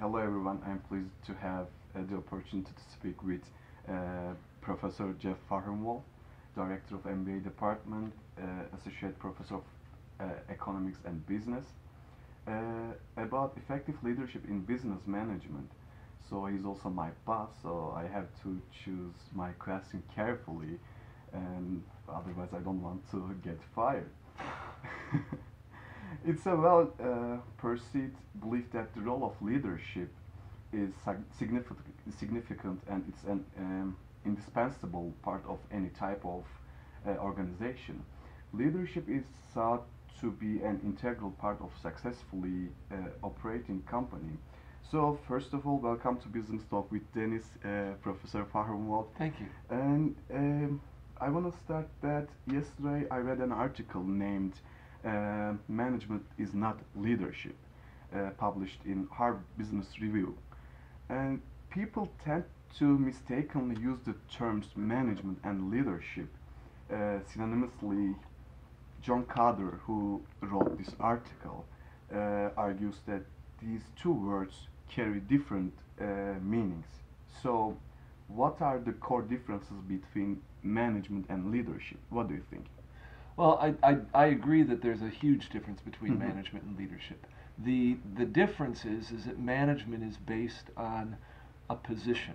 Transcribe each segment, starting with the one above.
Hello everyone, I'm pleased to have the opportunity to speak with Professor Jeff Fahrenwald, Director of MBA Department, Associate Professor of Economics and Business, about effective leadership in business management. So he's also my boss, so I have to choose my question carefully, and otherwise I don't want to get fired. It's a well-perceived belief that the role of leadership is significant and it's an indispensable part of any type of organization. Leadership is thought to be an integral part of successfully operating company. So first of all, welcome to Business Talk with Deniz, Professor Fahrenwald. Thank you. And I want to start that yesterday I read an article named Management is Not Leadership, published in Harvard Business Review. And people tend to mistakenly use the terms management and leadership synonymously. John Kotter, who wrote this article, argues that these two words carry different meanings. So what are the core differences between management and leadership? What do you think? Well, I agree that there's a huge difference between management and leadership. The difference is that management is based on a position.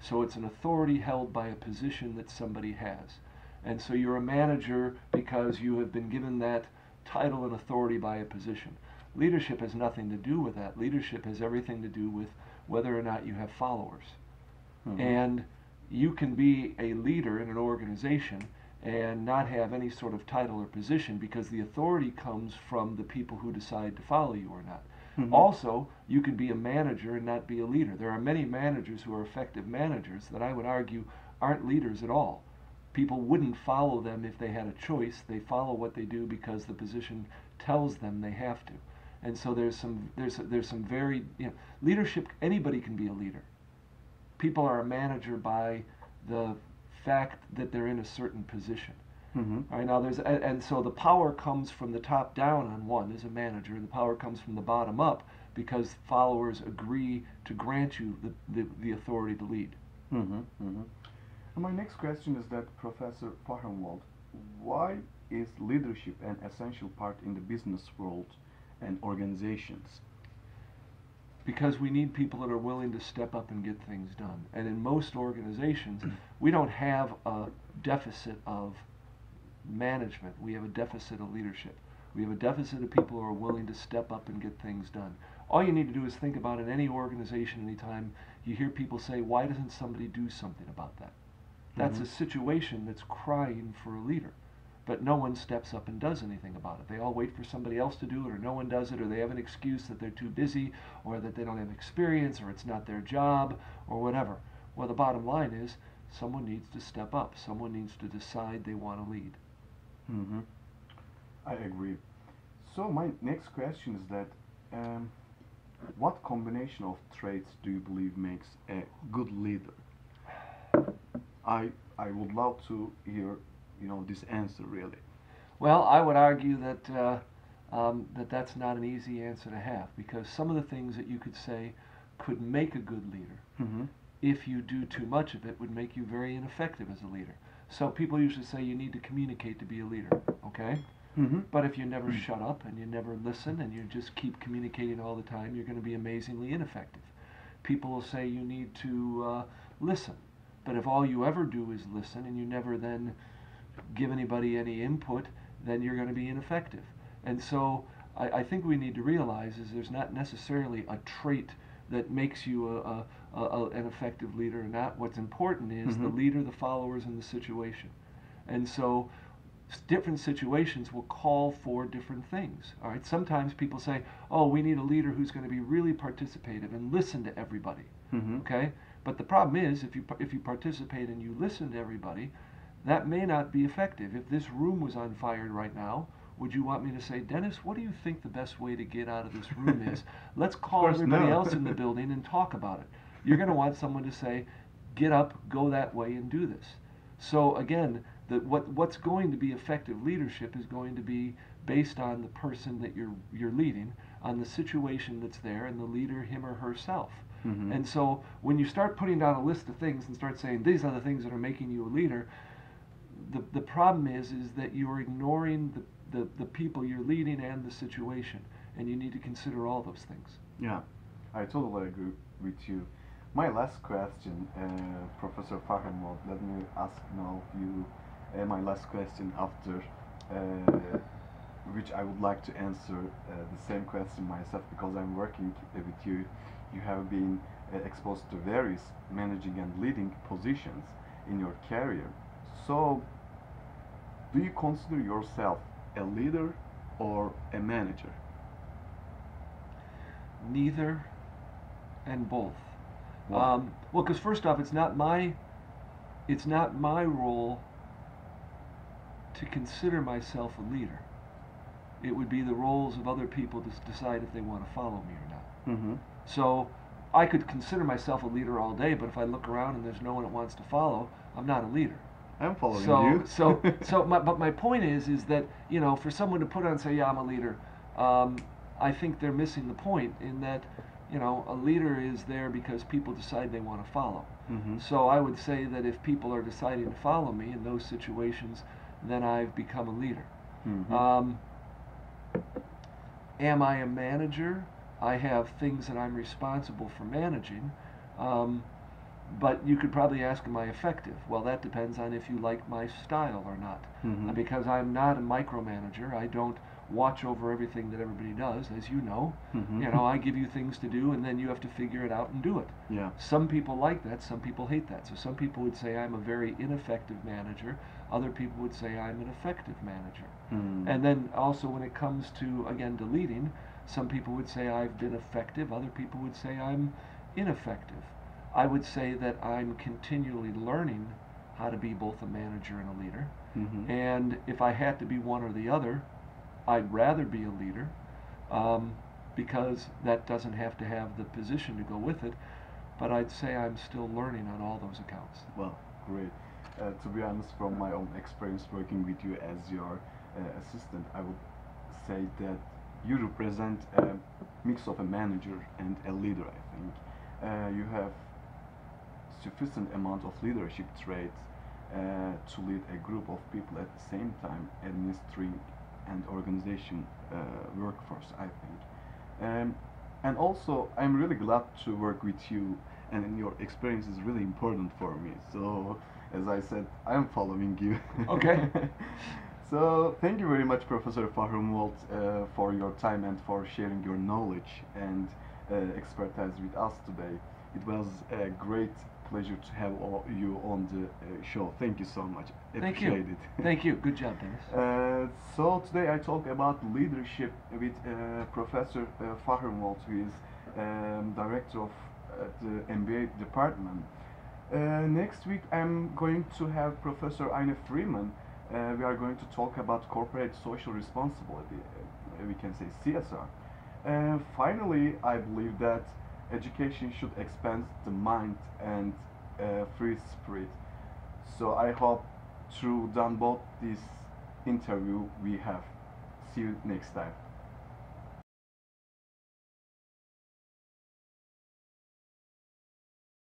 So it's an authority held by a position that somebody has. And so you're a manager because you have been given that title and authority by a position. Leadership has nothing to do with that. Leadership has everything to do with whether or not you have followers. Mm-hmm. And you can be a leader in an organization and not have any sort of title or position because the authority comes from the people who decide to follow you or not. Mm-hmm. Also, you can be a manager and not be a leader. There are many managers who are effective managers that I would argue aren't leaders at all. People wouldn't follow them if they had a choice. They follow what they do because the position tells them they have to. And so there's some very, leadership, anybody can be a leader. People are a manager by the fact that they're in a certain position. Mm-hmm. All right, now and so the power comes from the top down on one as a manager, and the power comes from the bottom up because followers agree to grant you the authority to lead. Mm-hmm. Mm-hmm. My next question is that, Professor Fahrenwald, why is leadership an essential part in the business world and organizations? Because we need people that are willing to step up and get things done. And in most organizations, we don't have a deficit of management. We have a deficit of leadership. We have a deficit of people who are willing to step up and get things done. All you need to do is think about in any organization, anytime you hear people say, why doesn't somebody do something about that? That's a situation that's crying for a leader, but no one steps up and does anything about it. They all wait for somebody else to do it, or no one does it, or they have an excuse that they're too busy, or that they don't have experience, or it's not their job, or whatever. Well, the bottom line is someone needs to step up. Someone needs to decide they want to lead. Mm-hmm. I agree. So my next question is that what combination of traits do you believe makes a good leader? I would love to hear, this answer, really. Well, I would argue that, that's not an easy answer to have, because some of the things that you could say could make a good leader, mm-hmm. if you do too much of it, would make you very ineffective as a leader. So people usually say you need to communicate to be a leader, okay? Mm-hmm. But if you never mm-hmm. shut up and you never listen and you just keep communicating all the time, you're going to be amazingly ineffective. People will say you need to listen. But if all you ever do is listen and you never then give anybody any input, then you're going to be ineffective. And so I think we need to realize is there's not necessarily a trait that makes you an effective leader or not. What's important is mm-hmm. the leader, the followers, and the situation. And so different situations will call for different things. All right? Sometimes people say, oh, we need a leader who's going to be really participative and listen to everybody. Mm-hmm. Okay? But the problem is, if you participate and you listen to everybody, that may not be effective. If this room was on fire right now, would you want me to say, Deniz, what do you think the best way to get out of this room is? Let's call everybody else in the building and talk about it. You're going to want someone to say, get up, go that way, and do this. So again, that what's going to be effective leadership is going to be based on the person that you're leading, on the situation that's there, and the leader, him or herself. Mm-hmm. And so when you start putting down a list of things and start saying these are the things that are making you a leader, the problem is that you're ignoring the people you're leading and the situation, and you need to consider all those things. Yeah, I totally agree with you. My last question, Professor Fahrenwald, let me ask now you my last question after which I would like to answer the same question myself, because I'm working with you. You have been exposed to various managing and leading positions in your career. So, do you consider yourself a leader or a manager? Neither and both. Well, because first off, it's not my role to consider myself a leader. It would be the roles of other people to decide if they want to follow me or not. Mm-hmm. So I could consider myself a leader all day, but if I look around and there's no one that wants to follow, I'm not a leader. I'm following you. But my point is that, you know, for someone to put on and say, yeah, I'm a leader, I think they're missing the point in that, you know, a leader is there because people decide they want to follow. Mm-hmm. So I would say that if people are deciding to follow me in those situations, then I've become a leader. Mm-hmm. Am I a manager? I have things that I'm responsible for managing, but you could probably ask, am I effective? Well, that depends on if you like my style or not. Mm-hmm. Because I'm not a micromanager. I don't watch over everything that everybody does, as you know. Mm-hmm. You know, I give you things to do, and then you have to figure it out and do it. Yeah. Some people like that, some people hate that. So some people would say I'm a very ineffective manager. Other people would say I'm an effective manager. Mm. And then also when it comes to, again, to leading, some people would say I've been effective. Other people would say I'm ineffective. I would say that I'm continually learning how to be both a manager and a leader. Mm-hmm. And if I had to be one or the other, I'd rather be a leader because that doesn't have to have the position to go with it. But I'd say I'm still learning on all those accounts. Well, great. To be honest, from my own experience working with you as your assistant, I would say that you represent a mix of a manager and a leader, I think. You have sufficient amount of leadership traits to lead a group of people at the same time, administering an organization workforce, I think. And also, I'm really glad to work with you, and your experience is really important for me. So, as I said, I'm following you. Okay. So, thank you very much, Professor Fahrenwald, for your time and for sharing your knowledge and expertise with us today. It was a great pleasure to have you on the show. Thank you so much. Appreciate it. Thank you. Good job, Deniz. So today I talk about leadership with Professor Fahrenwald, who is director of the MBA department. Next week I'm going to have Professor Aine Freeman. We are going to talk about corporate social responsibility. We can say CSR. Finally, I believe that education should expand the mind and free spirit. So I hope through done both this interview we have. See you next time.